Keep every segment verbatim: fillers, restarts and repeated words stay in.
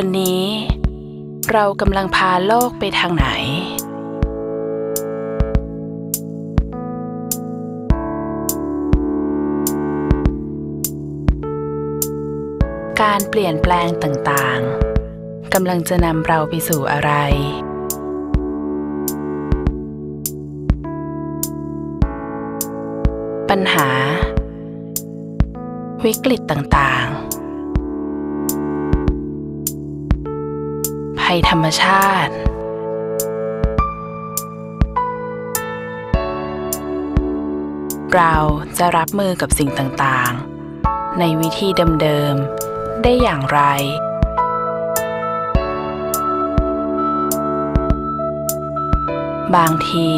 วันนี้เรากำลังพาโลกไปทางไหนการเปลี่ยนแปลงต่างๆกำลังจะนำเราไปสู่อะไรปัญหาวิกฤตต่างๆภัยธรรมชาติเราจะรับมือกับสิ่งต่างๆในวิธีเดิมๆได้อย่างไรบางที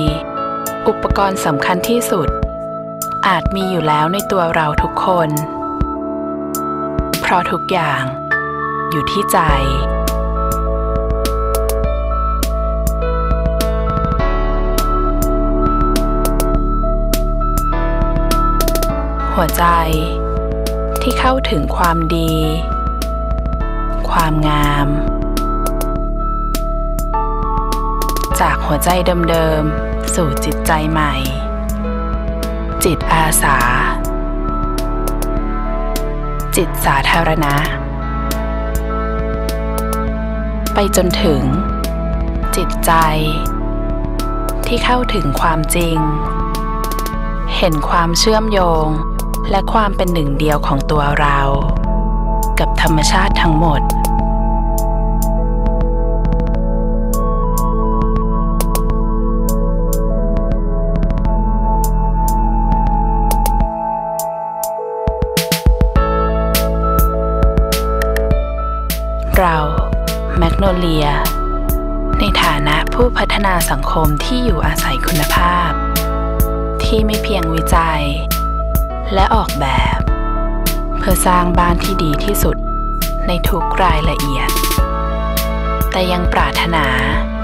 อุปกรณ์สำคัญที่สุดอาจมีอยู่แล้วในตัวเราทุกคนเพราะทุกอย่างอยู่ที่ใจหัวใจที่เข้าถึงความดีความงามจากหัวใจเดิมๆสู่จิตใจใหม่จิตอาสาจิตสาธารณะไปจนถึงจิตใจที่เข้าถึงความจริงเห็นความเชื่อมโยงและความเป็นหนึ่งเดียวของตัวเรากับธรรมชาติทั้งหมดเราแมกโนเลียในฐานะผู้พัฒนาสังคมที่อยู่อาศัยคุณภาพที่ไม่เพียงวิจัยและออกแบบเพื่อสร้างบ้านที่ดีที่สุดในทุกรายละเอียดแต่ยังปรารถนา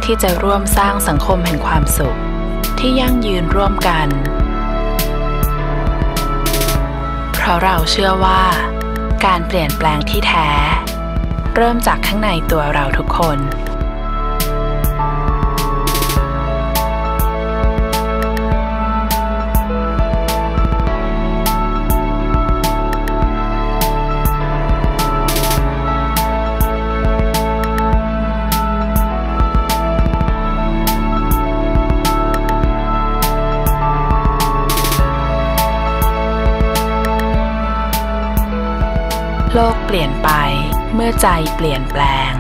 ที่จะร่วมสร้างสังคมแห่งความสุขที่ยั่งยืนร่วมกันเพราะเราเชื่อว่าการเปลี่ยนแปลงที่แท้เริ่มจากข้างในตัวเราทุกคนโลกเปลี่ยนไปเมื่อใจเปลี่ยนแปลง